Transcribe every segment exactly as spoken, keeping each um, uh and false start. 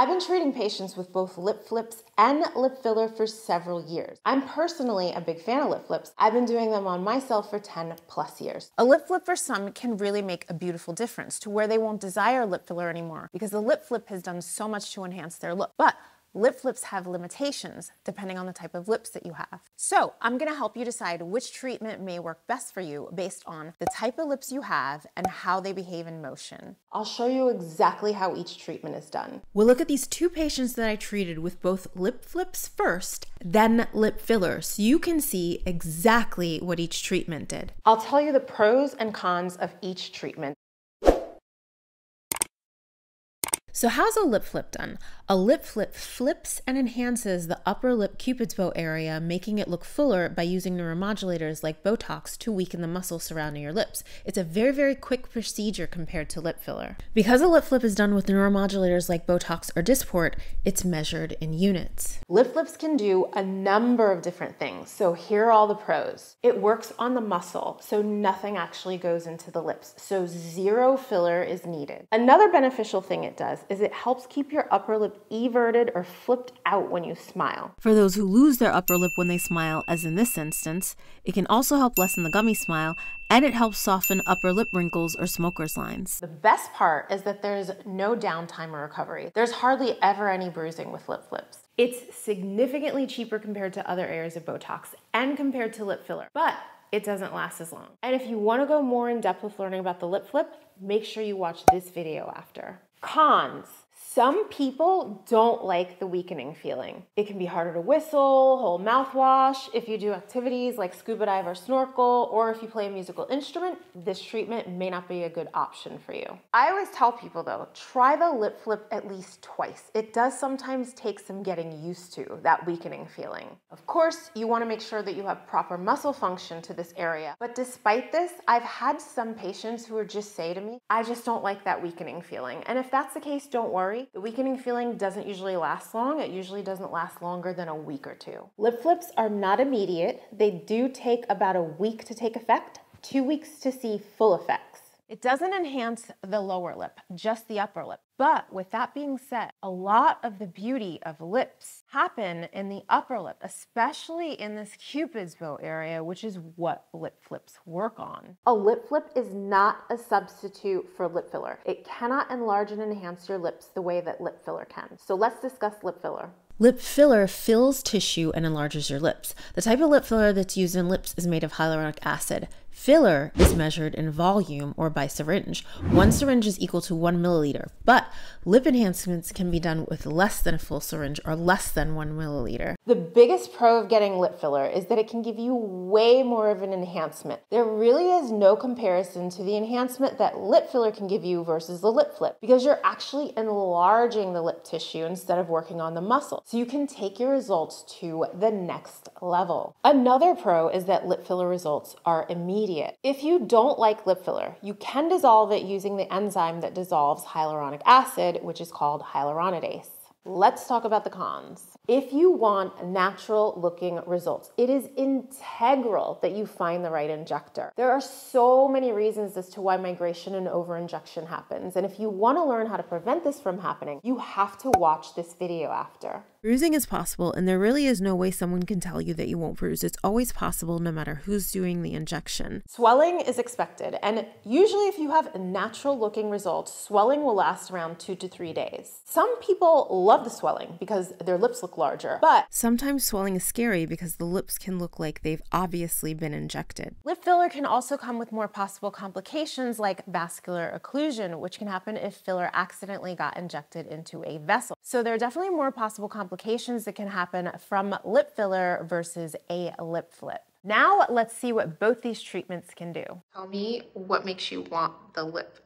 I've been treating patients with both lip flips and lip filler for several years. I'm personally a big fan of lip flips. I've been doing them on myself for ten plus years. A lip flip for some can really make a beautiful difference to where they won't desire lip filler anymore because the lip flip has done so much to enhance their look. But lip flips have limitations depending on the type of lips that you have. So I'm gonna help you decide which treatment may work best for you based on the type of lips you have and how they behave in motion. I'll show you exactly how each treatment is done. We'll look at these two patients that I treated with both lip flips first, then lip filler, so you can see exactly what each treatment did. I'll tell you the pros and cons of each treatment. So how's a lip flip done? A lip flip flips and enhances the upper lip cupid's bow area, making it look fuller by using neuromodulators like Botox to weaken the muscle surrounding your lips. It's a very, very quick procedure compared to lip filler. Because a lip flip is done with neuromodulators like Botox or Dysport, it's measured in units. Lip flips can do a number of different things, so here are all the pros. It works on the muscle, so nothing actually goes into the lips, so zero filler is needed. Another beneficial thing it does is it helps keep your upper lip everted or flipped out when you smile. For those who lose their upper lip when they smile, as in this instance, it can also help lessen the gummy smile, and it helps soften upper lip wrinkles or smoker's lines. The best part is that there's no downtime or recovery. There's hardly ever any bruising with lip flips. It's significantly cheaper compared to other areas of Botox and compared to lip filler, but it doesn't last as long. And if you want to go more in depth with learning about the lip flip, make sure you watch this video after. Cons. Some people don't like the weakening feeling. It can be harder to whistle, hold mouthwash. If you do activities like scuba dive or snorkel, or if you play a musical instrument, this treatment may not be a good option for you. I always tell people though, try the lip flip at least twice. It does sometimes take some getting used to, that weakening feeling. Of course, you want to make sure that you have proper muscle function to this area. But despite this, I've had some patients who are just say to me, I just don't like that weakening feeling. And if that's the case, don't worry. The weakening feeling doesn't usually last long. It usually doesn't last longer than a week or two. Lip flips are not immediate. They do take about a week to take effect, two weeks to see full effects. It doesn't enhance the lower lip, just the upper lip. But with that being said, a lot of the beauty of lips happen in the upper lip, especially in this cupid's bow area, which is what lip flips work on. A lip flip is not a substitute for lip filler. It cannot enlarge and enhance your lips the way that lip filler can. So let's discuss lip filler. Lip filler fills tissue and enlarges your lips. The type of lip filler that's used in lips is made of hyaluronic acid. Filler is measured in volume or by syringe. One syringe is equal to one milliliter, but lip enhancements can be done with less than a full syringe or less than one milliliter. The biggest pro of getting lip filler is that it can give you way more of an enhancement. There really is no comparison to the enhancement that lip filler can give you versus the lip flip, because you're actually enlarging the lip tissue instead of working on the muscle. So you can take your results to the next level. Another pro is that lip filler results are immediate. If you don't like lip filler, you can dissolve it using the enzyme that dissolves hyaluronic acid, which is called hyaluronidase. Let's talk about the cons. If you want natural looking results, it is integral that you find the right injector. There are so many reasons as to why migration and overinjection happens. And if you want to learn how to prevent this from happening, you have to watch this video after. Bruising is possible, and there really is no way someone can tell you that you won't bruise. It's always possible no matter who's doing the injection. Swelling is expected, and usually if you have natural looking results, swelling will last around two to three days. Some people love the swelling because their lips look larger, but sometimes swelling is scary because the lips can look like they've obviously been injected. Lip filler can also come with more possible complications like vascular occlusion, which can happen if filler accidentally got injected into a vessel. So there are definitely more possible complications Complications that can happen from lip filler versus a lip flip. Now let's see what both these treatments can do. Tell me what makes you want the lip flip.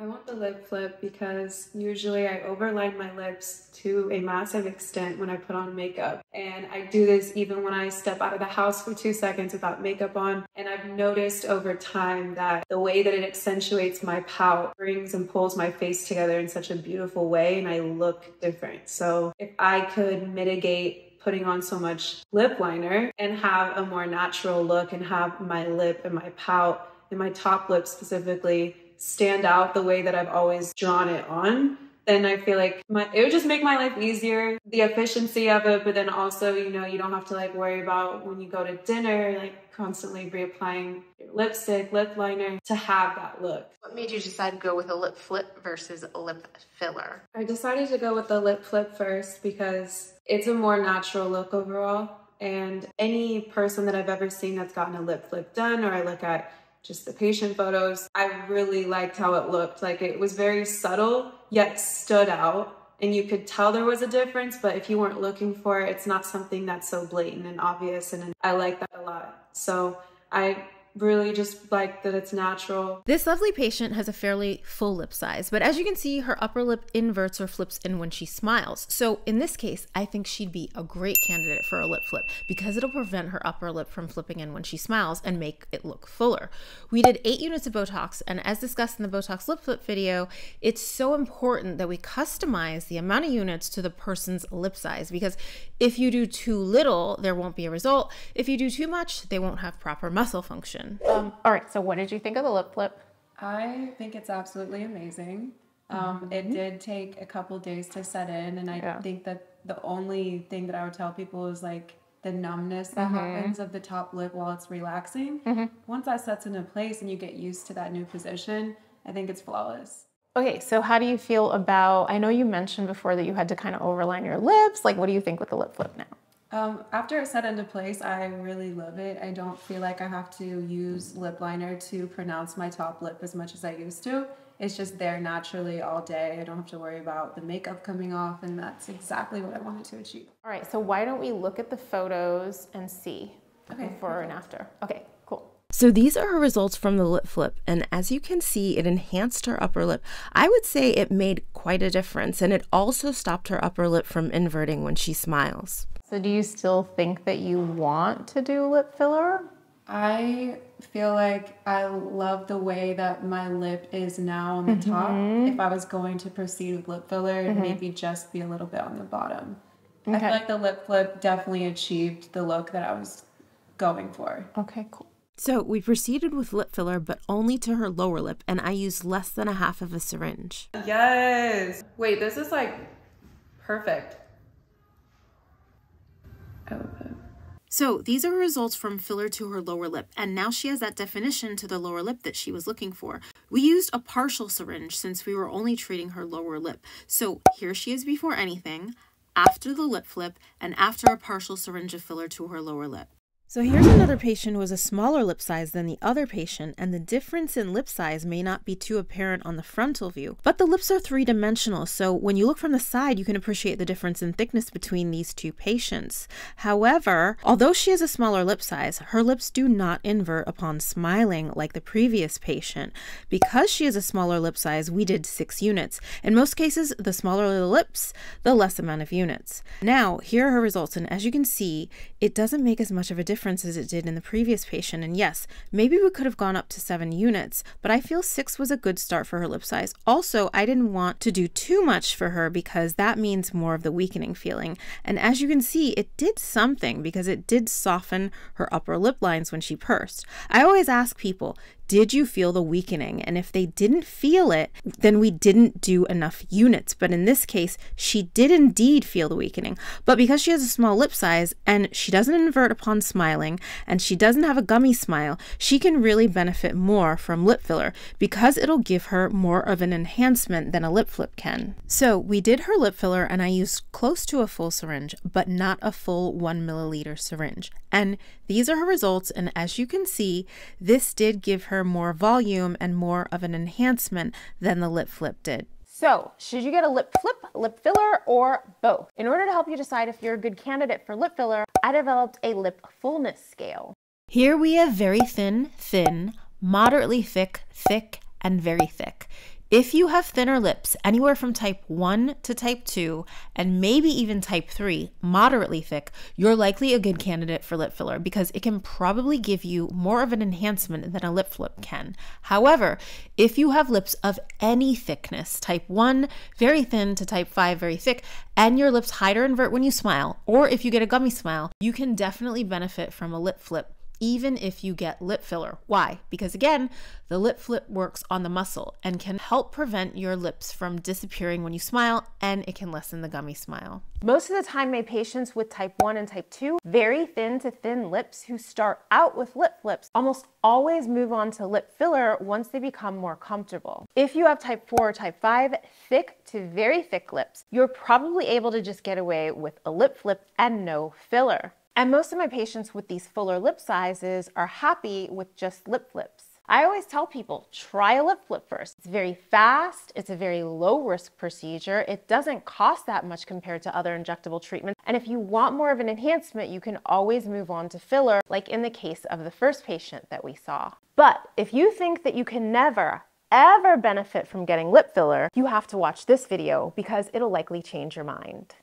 I want the lip flip because usually I overline my lips to a massive extent when I put on makeup. And I do this even when I step out of the house for two seconds without makeup on. And I've noticed over time that the way that it accentuates my pout brings and pulls my face together in such a beautiful way, and I look different. So if I could mitigate putting on so much lip liner and have a more natural look and have my lip and my pout and my top lip specifically stand out the way that I've always drawn it on, then I feel like my, it would just make my life easier, the efficiency of it. But then also, you know, you don't have to like worry about when you go to dinner, like constantly reapplying your lipstick, lip liner to have that look. What made you decide to go with a lip flip versus a lip filler? I decided to go with the lip flip first because it's a more natural look overall. And any person that I've ever seen that's gotten a lip flip done, or I look at just the patient photos, I really liked how it looked. Like it was very subtle, yet stood out. And you could tell there was a difference, but if you weren't looking for it, it's not something that's so blatant and obvious. And I like that a lot. So I really just like that it's natural. This lovely patient has a fairly full lip size, but as you can see, her upper lip inverts or flips in when she smiles. So in this case, I think she'd be a great candidate for a lip flip because it'll prevent her upper lip from flipping in when she smiles and make it look fuller. We did eight units of Botox, and as discussed in the Botox lip flip video, it's so important that we customize the amount of units to the person's lip size, because if you do too little, there won't be a result. If you do too much, they won't have proper muscle function. Um, all right, so what did you think of the lip flip? I think it's absolutely amazing. Um, mm-hmm. It did take a couple days to set in, and I yeah. think that the only thing that I would tell people is like the numbness that mm-hmm. happens of the top lip while it's relaxing. Mm-hmm. Once that sets into place and you get used to that new position, I think it's flawless. Okay, so how do you feel about, I know you mentioned before that you had to kind of overline your lips. Like, what do you think with the lip flip now? Um, after it's set into place, I really love it. I don't feel like I have to use lip liner to pronounce my top lip as much as I used to. It's just there naturally all day. I don't have to worry about the makeup coming off, and that's exactly what I wanted to achieve. All right, so why don't we look at the photos and see okay, before okay. and after. Okay. So these are her results from the lip flip, and as you can see, it enhanced her upper lip. I would say it made quite a difference, and it also stopped her upper lip from inverting when she smiles. So do you still think that you want to do lip filler? I feel like I love the way that my lip is now on the mm-hmm. top. If I was going to proceed with lip filler, mm-hmm. maybe just be a little bit on the bottom. Okay. I feel like the lip flip definitely achieved the look that I was going for. Okay, cool. So we proceeded with lip filler, but only to her lower lip, and I used less than a half of a syringe. Yes. Wait, this is like perfect. I love it. So these are results from filler to her lower lip, and now she has that definition to the lower lip that she was looking for. We used a partial syringe since we were only treating her lower lip. So here she is before anything, after the lip flip, and after a partial syringe of filler to her lower lip. So here's another patient who has a smaller lip size than the other patient, and the difference in lip size may not be too apparent on the frontal view, but the lips are three-dimensional, so when you look from the side, you can appreciate the difference in thickness between these two patients. However, although she has a smaller lip size, her lips do not invert upon smiling like the previous patient. Because she has a smaller lip size, we did six units. In most cases, the smaller the lips, the less amount of units. Now, here are her results, and as you can see, it doesn't make as much of a difference as it did in the previous patient, and yes, maybe we could have gone up to seven units, but I feel six was a good start for her lip size. Also, I didn't want to do too much for her because that means more of the weakening feeling, and as you can see, it did something because it did soften her upper lip lines when she pursed. I always ask people, did you feel the weakening? And if they didn't feel it, then we didn't do enough units. But in this case, she did indeed feel the weakening. But because she has a small lip size and she doesn't invert upon smiling and she doesn't have a gummy smile, she can really benefit more from lip filler because it'll give her more of an enhancement than a lip flip can. So we did her lip filler, and I used close to a full syringe, but not a full one milliliter syringe. And these are her results. And as you can see, this did give her more volume and more of an enhancement than the lip flip did. So should you get a lip flip, lip filler, or both? In order to help you decide if you're a good candidate for lip filler, I developed a lip fullness scale. Here we have very thin, thin, moderately thick, thick, and very thick. If you have thinner lips, anywhere from type one to type two, and maybe even type three, moderately thick, you're likely a good candidate for lip filler because it can probably give you more of an enhancement than a lip flip can. However, if you have lips of any thickness, type one, very thin, to type five, very thick, and your lips hide or invert when you smile, or if you get a gummy smile, you can definitely benefit from a lip flip. even if you get lip filler. Why? Because again, the lip flip works on the muscle and can help prevent your lips from disappearing when you smile, and it can lessen the gummy smile. Most of the time, my patients with type one and type two, very thin to thin lips who start out with lip flips, almost always move on to lip filler once they become more comfortable. If you have type four or type five, thick to very thick lips, you're probably able to just get away with a lip flip and no filler. And most of my patients with these fuller lip sizes are happy with just lip flips. I always tell people, try a lip flip first. It's very fast, it's a very low risk procedure, it doesn't cost that much compared to other injectable treatments, and if you want more of an enhancement, you can always move on to filler, like in the case of the first patient that we saw. But if you think that you can never, ever benefit from getting lip filler, you have to watch this video because it'll likely change your mind.